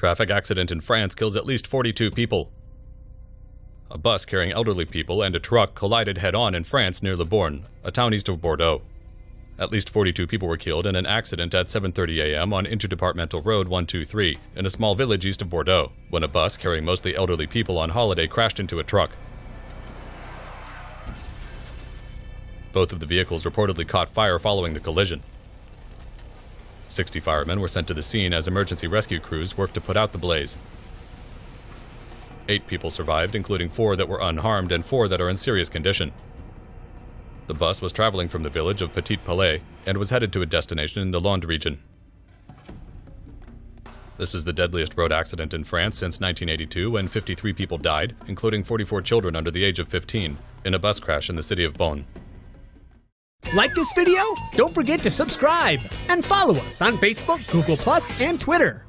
Traffic accident in France kills at least 42 people. A bus carrying elderly people and a truck collided head-on in France near Bordeaux, a town east of Bordeaux. At least 42 people were killed in an accident at 7:30 a.m. on Interdepartmental Road 123 in a small village east of Bordeaux, when a bus carrying mostly elderly people on holiday crashed into a truck. Both of the vehicles reportedly caught fire following the collision. 60 firemen were sent to the scene as emergency rescue crews worked to put out the blaze. 8 people survived, including 4 that were unharmed and 4 that are in serious condition. The bus was traveling from the village of Petit Palais and was headed to a destination in the Landes region. This is the deadliest road accident in France since 1982, when 53 people died, including 44 children under the age of 15, in a bus crash in the city of Beaune. Like this video? Don't forget to subscribe and follow us on Facebook, Google+, and Twitter.